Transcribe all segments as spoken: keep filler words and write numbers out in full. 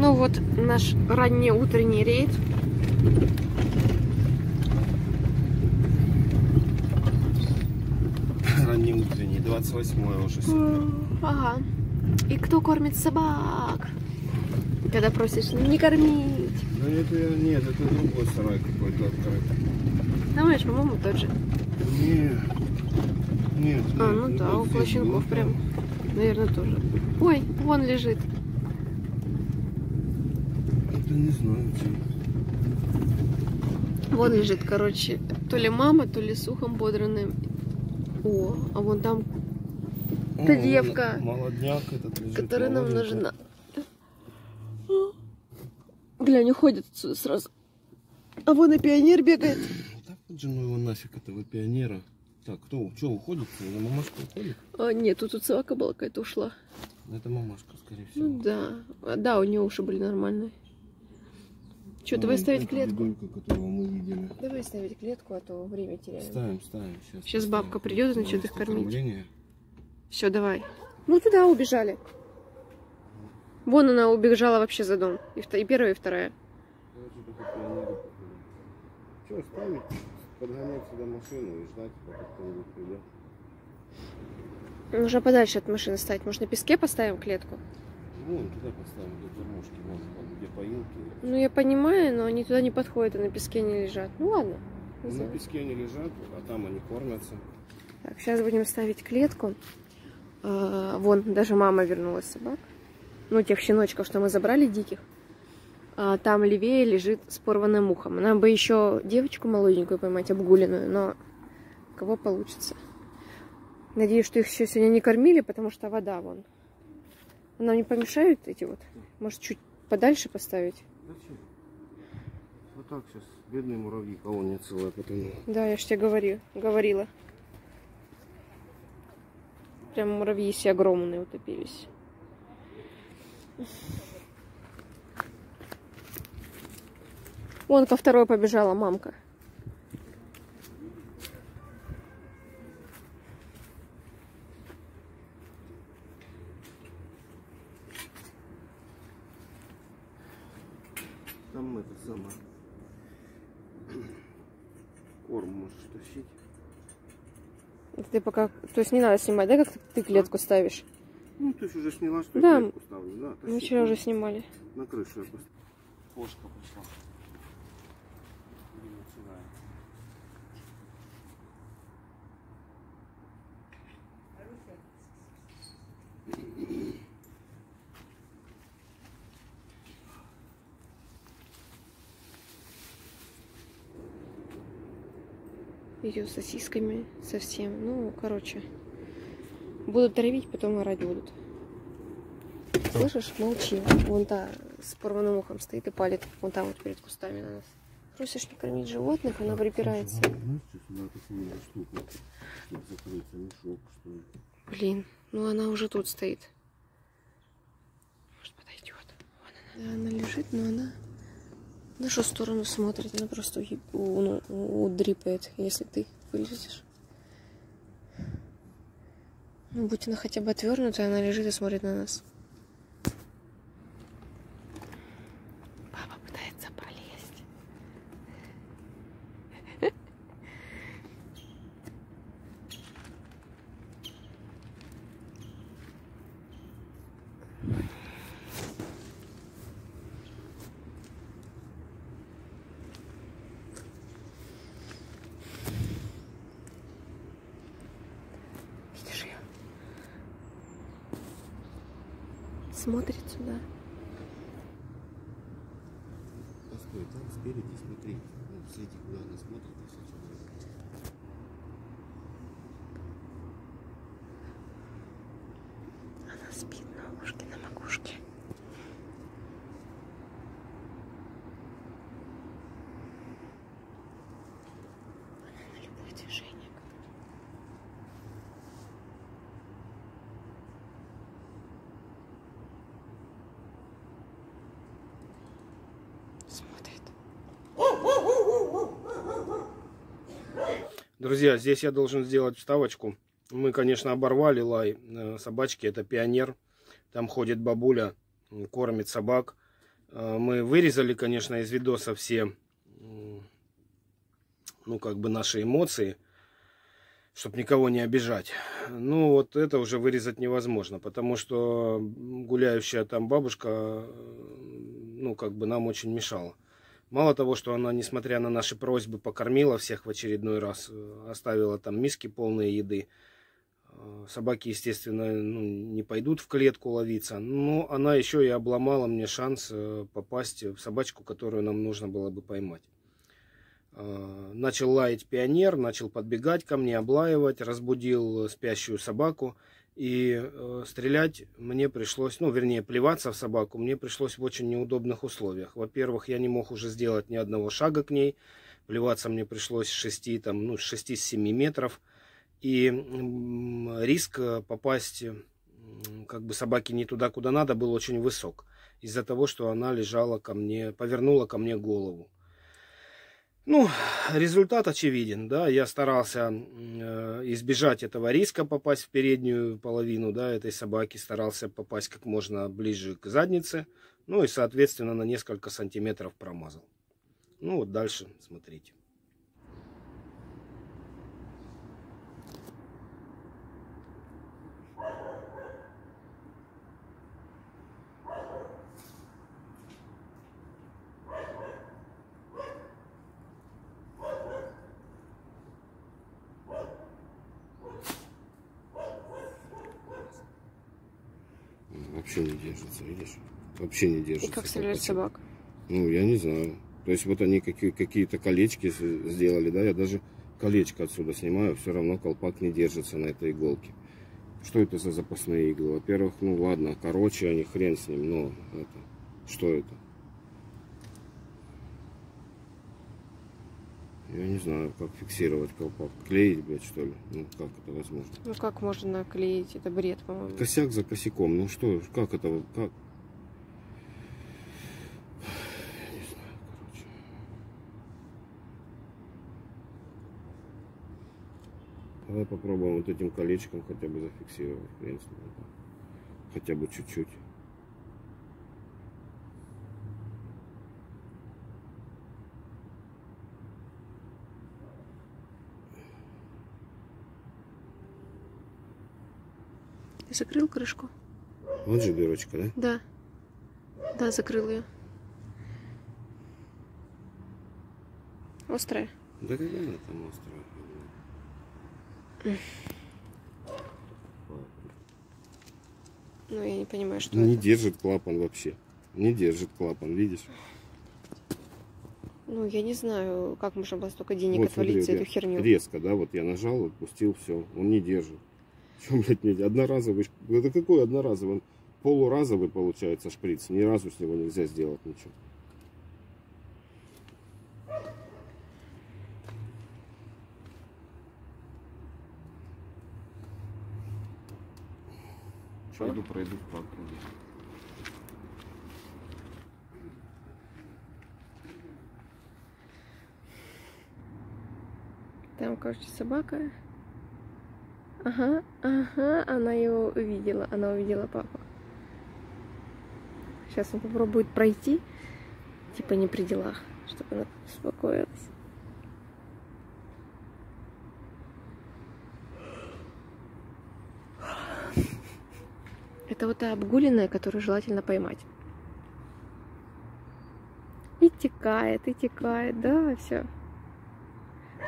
Ну вот наш ранний утренний рейд. Ранний утренний, двадцать восьмое уже сегодня. Ага. И кто кормит собак? Когда просишь не кормить. Ну это, нет, это другой сарай какой-то открытый. Думаешь, по-моему, тот же? Нет. Нет. А, ну нет, да, у Плащенков прям, наверное, тоже. Ой, вон лежит. Это не знаю, где. Вон лежит, короче, то ли мама, то ли сухом бодранным. О, а вон там та девка, молодняк этот лежит, которая нам нужна. Глянь, уходит отсюда сразу. А вон и пионер бегает. Так вот же ну его нафиг этого пионера. Так, кто, что, уходит? Это мамашка уходит? А, нет, тут, тут собака была какая-то ушла. Это мамашка, скорее всего. Ну да, а, да, у нее уши были нормальные. Что, а давай ставить клетку? Мы давай ставить клетку, а то время теряем. Ставим, ставим. Сейчас, сейчас ставим. Бабка придет и начнет их кормить. Все, давай. Ну туда убежали. Вон она убежала вообще за дом. И, и первая, и вторая. Что, ставить? Подгонять сюда машину и ждать, пока кто-нибудь придет. Нужно подальше от машины ставить. Может, на песке поставим клетку? Ну, туда поставим, где кормушки, где поилки. Ну, я понимаю, но они туда не подходят, а на песке не лежат. Ну, ладно. На песке они лежат, а там они кормятся. Так, сейчас будем ставить клетку. А, вон, даже мама вернулась собак. Ну, тех щеночков, что мы забрали, диких. А там левее лежит с порванным ухом. Нам бы еще девочку молоденькую поймать, обгуленную, но кого получится. Надеюсь, что их еще сегодня не кормили, потому что вода вон. Нам не помешают эти вот? Может, чуть подальше поставить? Зачем? Вот так сейчас бедные муравьи, колония целая потонула. Да, я ж тебе говорю, говорила. Прям муравьи все огромные утопились. Вон ко второй побежала мамка. Там это самое. Корм можешь тащить. Ты пока... То есть не надо снимать, да, как ты клетку ставишь? Ну, ты же уже сняла, что да. Клетку ставлю. Да, тащить. Мы вчера уже снимали. На крышу я поставила. Кошка пришла. Ее сосисками совсем, ну, короче, будут травить, потом орать будут. Слышишь, молчи. Вон та с порванным ухом стоит и палит, вон там вот перед кустами на нас. Просишь не кормить животных, она припирается. Блин, ну она уже тут стоит. Может, подойдет. Вон она. Да, она лежит, но она в нашу сторону смотрит. Она просто удрипает, если ты вылезешь. Ну, будь она хотя бы отвернута, она лежит и смотрит на нас. Смотрит сюда. Постой, там спереди смотри. Ну, следи, куда она смотрит, если что. Она спит на ушке, на макушке. Она на любое движение. Друзья, здесь я должен сделать вставочку. Мы, конечно, оборвали лай собачки. Это пионер. Там ходит бабуля, кормит собак. Мы вырезали, конечно, из видоса все, ну, как бы наши эмоции, чтобы никого не обижать. Ну, вот это уже вырезать невозможно, потому что гуляющая там бабушка, ну, как бы нам очень мешала. Мало того, что она, несмотря на наши просьбы, покормила всех в очередной раз, оставила там миски полные еды. Собаки, естественно, ну, не пойдут в клетку ловиться. Но она еще и обломала мне шанс попасть в собачку, которую нам нужно было бы поймать. Начал лаять пионер, начал подбегать ко мне, облаивать, разбудил спящую собаку. И стрелять мне пришлось, ну, вернее, плеваться в собаку мне пришлось в очень неудобных условиях. Во-первых, я не мог уже сделать ни одного шага к ней. Плеваться мне пришлось с шести, там, ну, с шести-семи метров. И риск попасть, как бы, собаке не туда, куда надо, был очень высок. Из-за того, что она лежала ко мне, повернула ко мне голову. Ну, результат очевиден, да, я старался избежать этого риска, попасть в переднюю половину, да, этой собаки, старался попасть как можно ближе к заднице, ну и, соответственно, на несколько сантиметров промазал. Ну, вот дальше смотрите. Вообще не держится, видишь? Вообще не держится. И как стреляют собак? Ну, я не знаю. То есть вот они какие-то колечки сделали, да? Я даже колечко отсюда снимаю, все равно колпак не держится на этой иголке. Что это за запасные иглы? Во-первых, ну ладно, короче, они, хрен с ним, но это... Что это? Я не знаю, как фиксировать колпак. Клеить, блядь, что ли? Ну, как это возможно? Ну, как можно наклеить? Это бред, по-моему. Косяк за косяком. Ну, что? Как это? Как? Я не знаю, короче. Давай попробуем вот этим колечком хотя бы зафиксировать. В принципе, хотя бы чуть-чуть. Ты закрыл крышку? Вот же дырочка, да? Да. Да, закрыл ее. Острая? Да какая она там острая? Ну, я не понимаю, что Не это. держит клапан вообще. Не держит клапан, видишь? Ну, я не знаю, как можно было столько денег вот, отвалить смотри, за эту херню. Резко, да? Вот я нажал, отпустил, все. Он не держит. Что, блядь, нельзя? Одноразовый. Это какой одноразовый? Он полуразовый, получается, шприц. Ни разу с него нельзя сделать ничего. Пойду пройду по округе. Там, короче, собака. Ага, ага, она его увидела, она увидела папу. Сейчас он попробует пройти, типа не при делах, чтобы она успокоилась. Это вот та обгуленная, которую желательно поймать. И текает, и текает, да, все.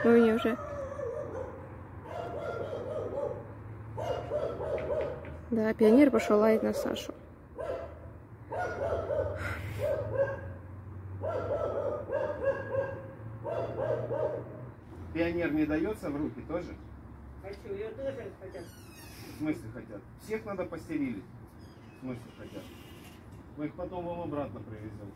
Мы у нее уже... Да, пионер пошел лаять на Сашу. Пионер не дается в руки тоже? Хочу, ее тоже хотят. В смысле хотят? Всех надо постерилить. В смысле хотят? Мы их потом вам обратно привезем.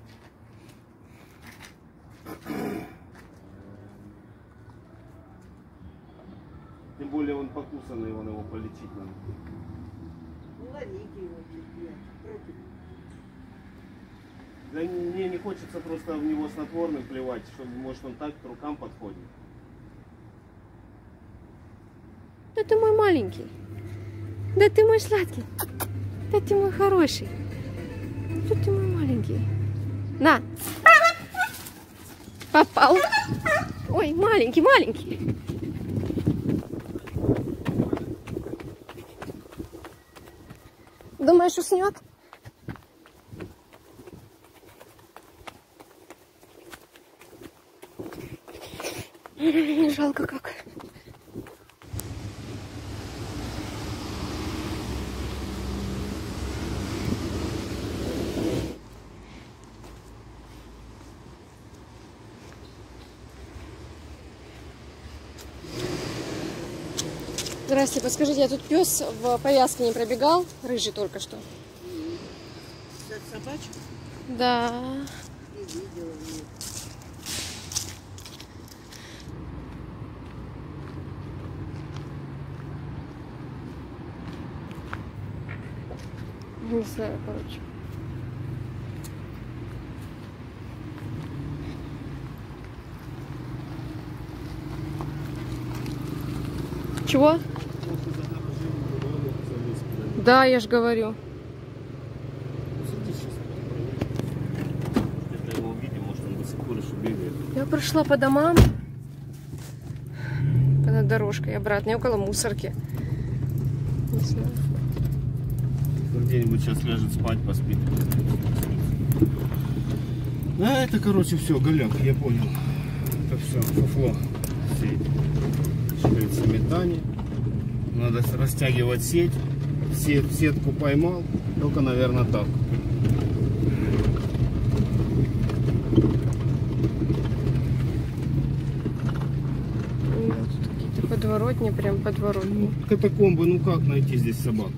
Тем более он покусанный, он его полечить надо. Да мне не хочется просто в него снотворным плевать, чтобы, может, он так к рукам подходит. Да ты мой маленький. Да ты мой сладкий. Да ты мой хороший. Да ты мой маленький. На! Попал! Ой, маленький, маленький! Думаешь, уснет? Не жалко как. Здрасте, подскажите, я тут пес в повязке не пробегал, рыжий только что. Это собачка? Да. Не видела ее. Не знаю, короче. Чего? Да, я же говорю. Если его увидим, может, он высоко лишь убегает. Я прошла по домам. Над дорожкой обратно. Я около мусорки. Не знаю. Где-нибудь сейчас ляжет спать, поспит. А это, короче, все, голяк, я понял. Это все, фуфло. Сеть. Сметане. Надо растягивать сеть. Сет, сетку поймал. Только, наверное, так. Тут какие-то подворотни, прям подворотни. Ну, катакомбы, ну как найти здесь собаку?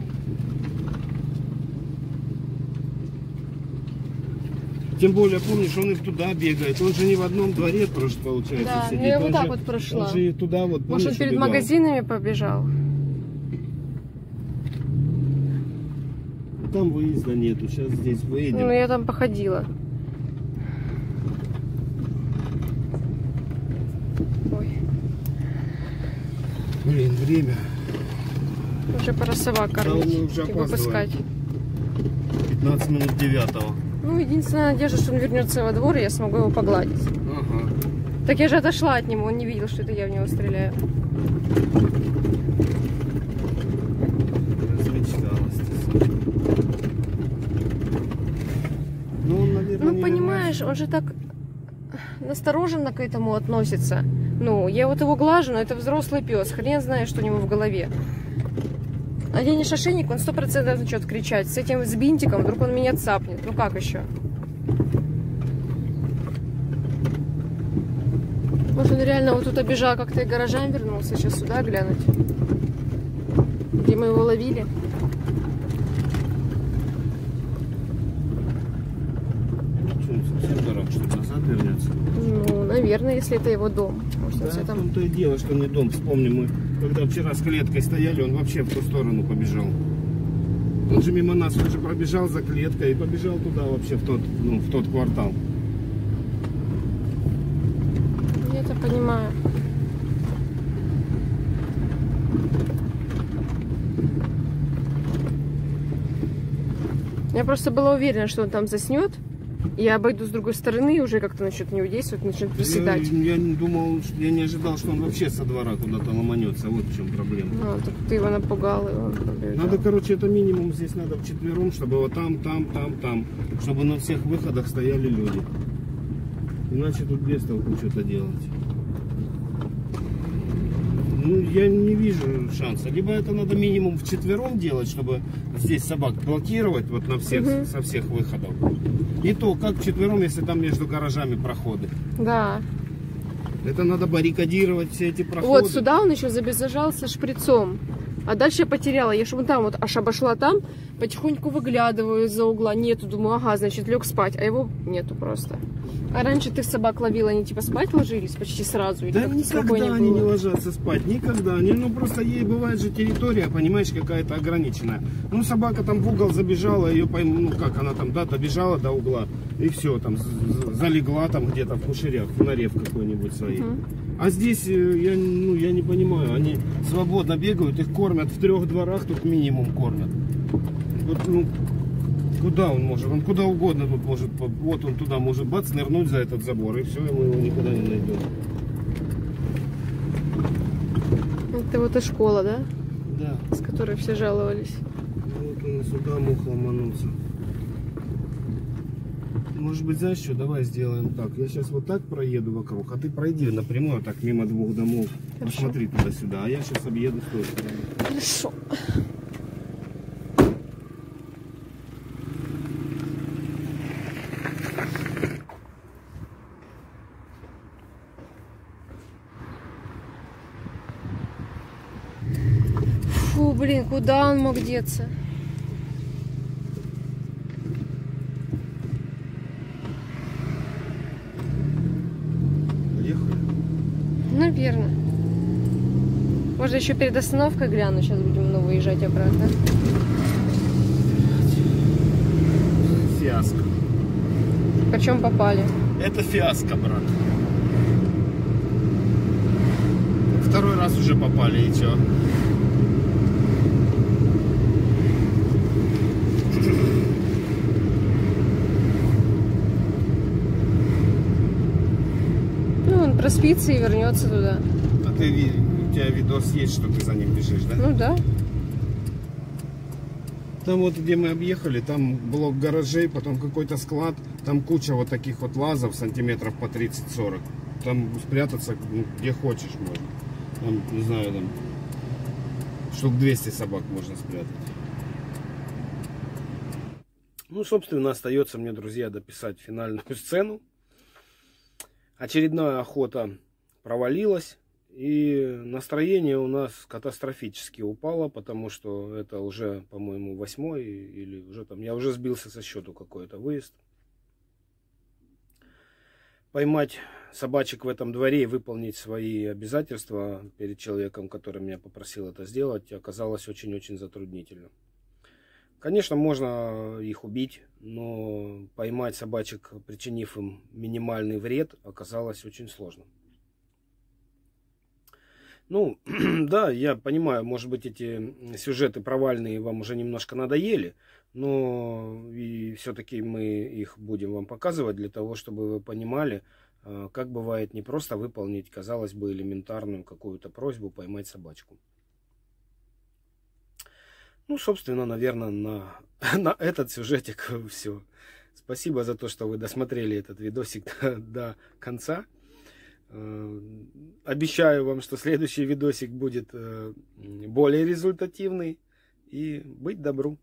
Тем более, помнишь, он их туда бегает. Он же не в одном дворе, просто получается, да, сидит. Да, я вот он так же, вот прошла. Он же туда вот, помнишь, может, он перед убегал? Магазинами побежал? Там выезда нету, сейчас здесь выедем. Ну, я там походила. Ой. Блин, время. Уже пора собак кормить и выпускать. пятнадцать минут девятого. Ну, единственная надежда, что он вернется во двор, и я смогу его погладить. Ага. Так я же отошла от него, он не видел, что это я в него стреляю. Ну, он, наверное, ну понимаешь, он же так настороженно к этому относится. Ну, я вот его глажу, но это взрослый пес, хрен знает, что у него в голове. Наденешь ошейник, он сто процентов начнет кричать. С этим, с бинтиком, вдруг он меня цапнет. Ну как еще? Может, он реально вот тут обежал, как-то и гаражам вернулся. Сейчас сюда глянуть. Где мы его ловили. Ну что, он совсем дорог, что назад вернется? Ну, наверное, если это его дом. Может, да, все там... там-то и дело, что не дом. Вспомним мы. Когда вчера с клеткой стояли, он вообще в ту сторону побежал. Он же мимо нас уже пробежал за клеткой и побежал туда вообще, в тот, ну, в тот квартал. Я это понимаю. Я просто была уверена, что он там заснет. Я обойду с другой стороны, уже как-то насчет него действует, начнет приседать. Я, я не думал, я не ожидал, что он вообще со двора куда-то ломанется. Вот в чем проблема. А, так ты его напугал, и он побежал. Надо, короче, это минимум здесь надо вчетвером, чтобы вот там, там, там, там. Чтобы на всех выходах стояли люди. Иначе тут без толку что-то делать. Ну, я не вижу шанса. Либо это надо минимум вчетвером делать, чтобы здесь собак блокировать вот на всех, угу, со всех выходов. И то, как вчетвером, если там между гаражами проходы. Да. Это надо баррикадировать все эти проходы. Вот сюда он еще забежался шприцом. А дальше я потеряла. Я чтобы там вот аж обошла там, потихоньку выглядываю из-за угла. Нету, думаю, ага, значит, лег спать. А его нету просто. А раньше ты собак ловила, они типа спать ложились почти сразу? Или да никогда они не ложатся спать, никогда. Они, ну просто ей бывает же территория, понимаешь, какая-то ограниченная. Ну собака там в угол забежала, ее пойму, ну как она там, да, добежала до угла. И все, там залегла там где-то в кушерях, в норе какой-нибудь своей. Uh-huh. А здесь, я, ну, я не понимаю, они свободно бегают, их кормят в трех дворах, тут минимум кормят. Вот, ну, Куда он может? Он куда угодно тут может. Вот он туда может бац, нырнуть за этот забор. И все, и мы его никуда не найдем. Это вот и школа, да? Да. С которой все жаловались. Вот он сюда мог ломануться. Может быть, знаешь что, давай сделаем так. Я сейчас вот так проеду вокруг, а ты пройди напрямую так мимо двух домов. Хорошо. Посмотри туда-сюда, а я сейчас объеду с той стороны. Хорошо. Фу, блин, куда он мог деться? Верно. Может, еще перед остановкой гляну, сейчас будем ну, выезжать обратно. Фиаско. Почем попали? Это фиаско, брат. Второй раз уже попали, и че? Проспится и вернется туда. А ты, у тебя видос есть, что ты за ним бежишь, да? Ну да. Там вот, где мы объехали, там блок гаражей, потом какой-то склад, там куча вот таких вот лазов сантиметров по тридцать-сорок. Там спрятаться где хочешь можно. Там, не знаю, там штук двести собак можно спрятать. Ну, собственно, остается мне, друзья, дописать финальную сцену. Очередная охота провалилась, и настроение у нас катастрофически упало, потому что это уже, по-моему, восьмой, или уже там, я уже сбился со счету какой-то выезд. Поймать собачек в этом дворе и выполнить свои обязательства перед человеком, который меня попросил это сделать, оказалось очень-очень затруднительно. Конечно, можно их убить, но поймать собачек, причинив им минимальный вред, оказалось очень сложно. Ну, да, я понимаю, может быть, эти сюжеты провальные вам уже немножко надоели, но и все-таки мы их будем вам показывать для того, чтобы вы понимали, как бывает не просто выполнить, казалось бы, элементарную какую-то просьбу поймать собачку. Ну, собственно, наверное, на, на этот сюжетик все. Спасибо за то, что вы досмотрели этот видосик до, до конца. Обещаю вам, что следующий видосик будет более результативный. И быть добру!